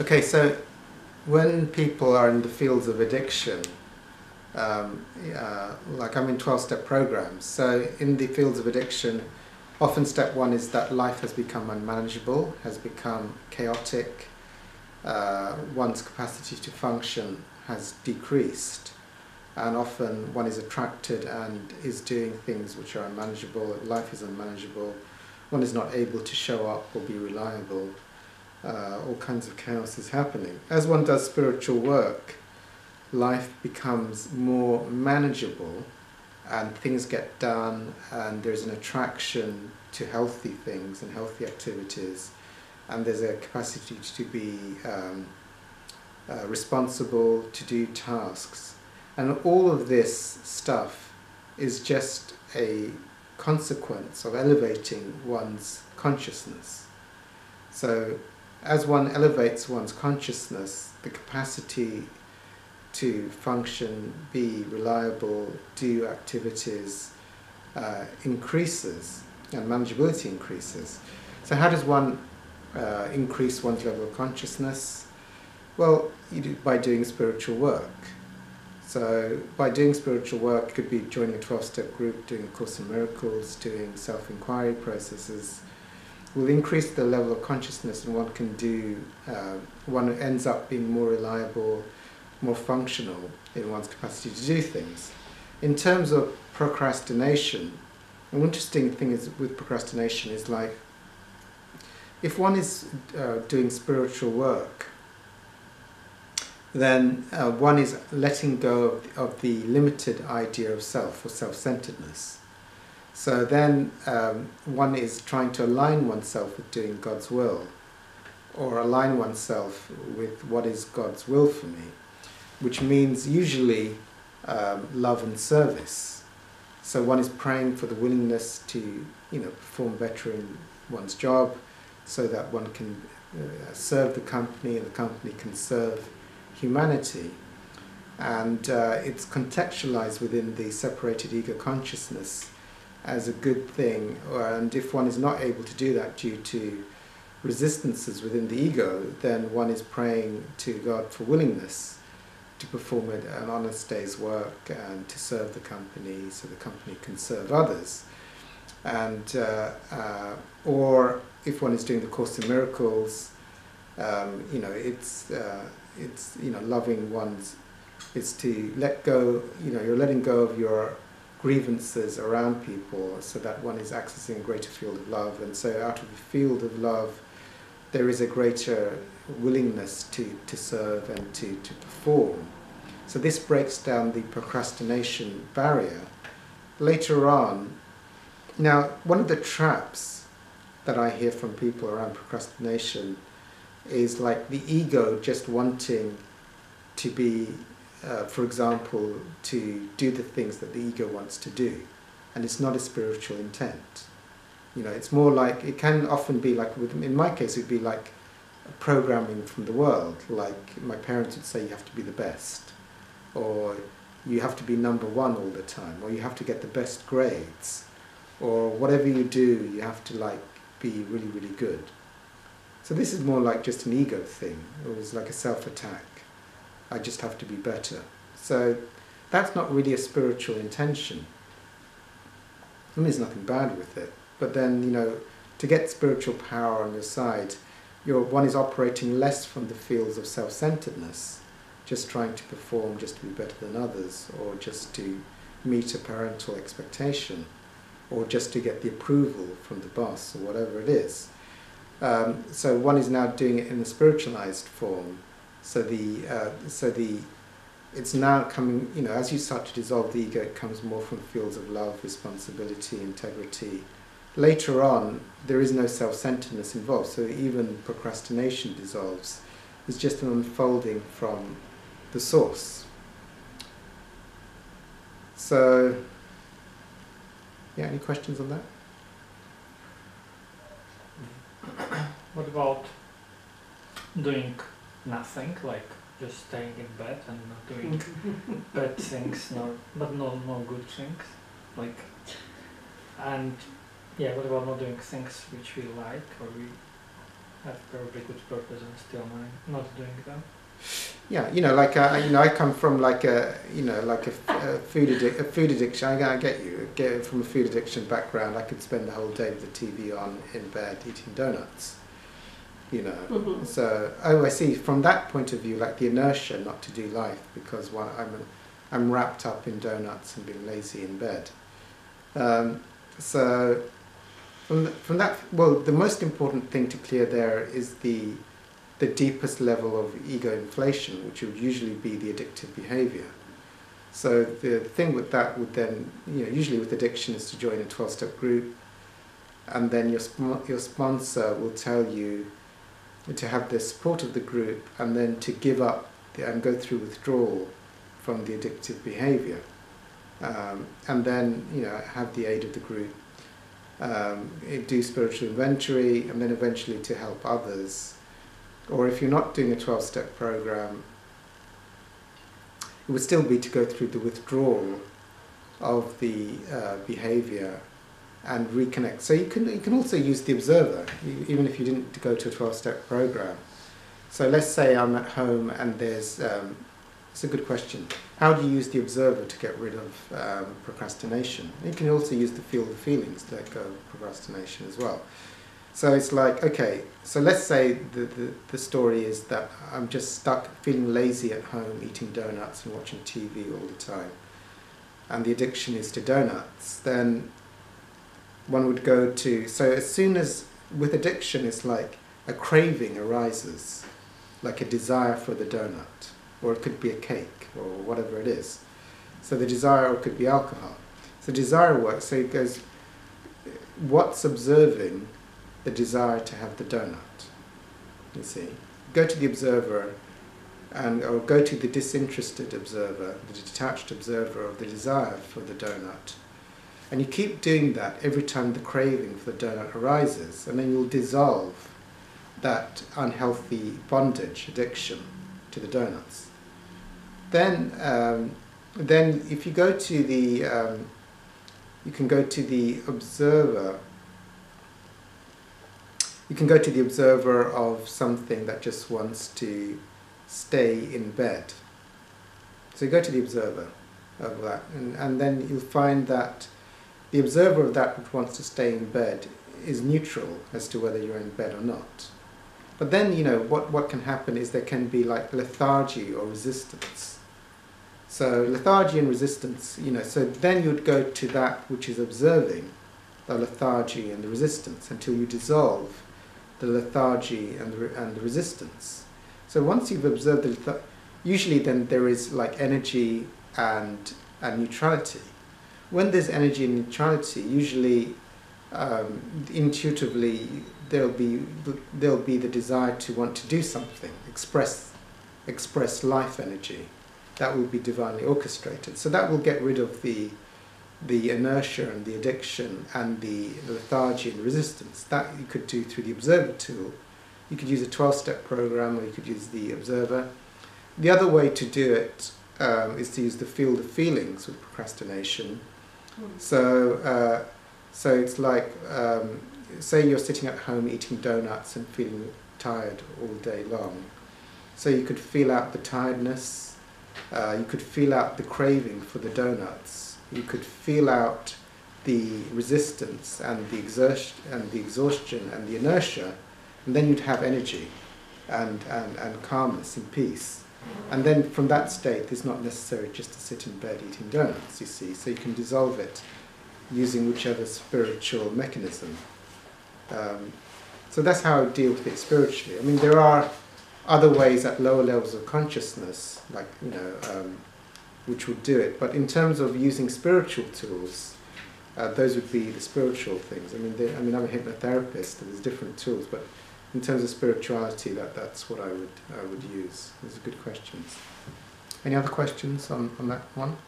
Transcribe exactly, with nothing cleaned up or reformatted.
Okay, so when people are in the fields of addiction, um, uh, like I'm in twelve-step programs, so in the fields of addiction, often step one is that life has become unmanageable, has become chaotic, uh, one's capacity to function has decreased, and often one is attracted and is doing things which are unmanageable, life is unmanageable, one is not able to show up or be reliable. Uh, all kinds of chaos is happening. As one does spiritual work, life becomes more manageable and things get done, and there's an attraction to healthy things and healthy activities, and there's a capacity to be um, uh, responsible, to do tasks. And all of this stuff is just a consequence of elevating one's consciousness. So as one elevates one's consciousness, the capacity to function, be reliable, do activities uh, increases, and manageability increases. So how does one uh, increase one's level of consciousness? Well, you do by doing spiritual work. So by doing spiritual work, it could be joining a twelve-step group, doing A Course in Miracles, doing self-inquiry processes, will increase the level of consciousness, and one can do, uh, one ends up being more reliable, more functional in one's capacity to do things. In terms of procrastination, an interesting thing is with procrastination is like, if one is uh, doing spiritual work, then uh, one is letting go of the, of the limited idea of self or self-centeredness. So then um, one is trying to align oneself with doing God's will, or align oneself with what is God's will for me, which means usually um, love and service. So one is praying for the willingness to, you know, perform better in one's job, so that one can uh, serve the company and the company can serve humanity. And uh, it's contextualized within the separated ego consciousness as a good thing, and if one is not able to do that due to resistances within the ego, then one is praying to God for willingness to perform an honest day's work and to serve the company so the company can serve others. And uh, uh, or if one is doing the Course in Miracles, um, you know, it's uh, it's you know loving one's, it's to let go, you know, you're letting go of your grievances around people, so that one is accessing a greater field of love, and so out of the field of love there is a greater willingness to, to serve and to, to perform. So this breaks down the procrastination barrier. Later on, now one of the traps that I hear from people around procrastination is like the ego just wanting to be Uh, for example, to do the things that the ego wants to do, and it's not a spiritual intent. You know, it's more like, it can often be like, with, in my case, it would be like programming from the world. Like my parents would say, you have to be the best, or you have to be number one all the time, or you have to get the best grades, or whatever you do, you have to like be really, really good. So this is more like just an ego thing. It was like a self-attack. I just have to be better. So that's not really a spiritual intention. I mean, there's nothing bad with it, but then, you know, to get spiritual power on your side, you're, one is operating less from the fields of self-centeredness, just trying to perform, just to be better than others, or just to meet a parental expectation, or just to get the approval from the boss, or whatever it is. Um, so one is now doing it in a spiritualized form. So the uh, so the it's now coming, you know, as you start to dissolve the ego, it comes more from fields of love, responsibility, integrity. Later on, there is no self-centeredness involved, so even procrastination dissolves. It's just an unfolding from the source. So, yeah, any questions on that? What about doing nothing, like just staying in bed and not doing bad things, no, but no, no good things, like, and yeah, what about not doing things which we like or we have probably good purpose and still not doing that. Yeah, you know, like uh, you know, I come from like a you know like a, a food addic a food addiction. I, I get you get from a food addiction background. I could spend the whole day with the T V on in bed eating donuts. You know, mm-hmm. so oh, I see. From that point of view, like the inertia not to do life because one, I'm a, I'm wrapped up in donuts and being lazy in bed. Um, so from the, from that, well, the most important thing to clear there is the. the deepest level of ego inflation, which would usually be the addictive behavior. So the thing with that would then, you know, usually with addiction is to join a twelve-step group, and then your, sp your sponsor will tell you to have the support of the group and then to give up the, and go through withdrawal from the addictive behavior. Um, and then, you know, have the aid of the group, um, do spiritual inventory, and then eventually to help others. Or if you're not doing a twelve-step program, it would still be to go through the withdrawal of the uh, behavior and reconnect. So you can, you can also use the observer, even if you didn't go to a twelve-step program. So let's say I'm at home and there's, um, it's a good question, how do you use the observer to get rid of um, procrastination? You can also use the field of feelings to let go of procrastination as well. So it's like, okay, so let's say the, the, the story is that I'm just stuck feeling lazy at home, eating donuts and watching T V all the time, and the addiction is to donuts, then one would go to, so as soon as, with addiction, it's like a craving arises, like a desire for the donut, or it could be a cake, or whatever it is. So the desire, or it could be alcohol. So desire works, so it goes, what's observing the desire to have the donut, you see. Go to the observer, and or go to the disinterested observer, the detached observer of the desire for the donut. And you keep doing that every time the craving for the donut arises, and then you'll dissolve that unhealthy bondage, addiction to the donuts. Then, um, then if you go to the, um, you can go to the observer. You can go to the observer of something that just wants to stay in bed. So you go to the observer of that, and, and then you'll find that the observer of that which wants to stay in bed is neutral as to whether you're in bed or not. But then, you know, what, what can happen is there can be like lethargy or resistance. So lethargy and resistance, you know, so then you'd go to that which is observing the lethargy and the resistance until you dissolve the lethargy and the, and the resistance. So once you've observed the lethargy, usually then there is like energy and, and neutrality. When there's energy and neutrality, usually um, intuitively there'll be, there'll be the desire to want to do something, express, express life energy. That will be divinely orchestrated. So that will get rid of the the inertia and the addiction and the lethargy and resistance. That you could do through the observer tool. You could use a twelve-step program, or you could use the observer. The other way to do it um, is to use the field of feelings with procrastination. Mm. So, uh, so it's like, um, say you're sitting at home eating donuts and feeling tired all day long. So you could feel out the tiredness, uh, you could feel out the craving for the donuts. You could feel out the resistance and the exertion and the exhaustion and the inertia, and then you'd have energy and, and, and calmness and peace. And then from that state, it's not necessary just to sit in bed eating donuts, you see. So you can dissolve it using whichever spiritual mechanism. Um, so that's how I deal with it spiritually. I mean, there are other ways at lower levels of consciousness, like, you know, um, which would do it, but in terms of using spiritual tools, uh, those would be the spiritual things. I mean, they, I mean, I'm a hypnotherapist, and there's different tools, but in terms of spirituality, that that's what I would I would use. Those are good questions. Any other questions on on that one?